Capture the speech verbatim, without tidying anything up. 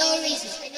no reason.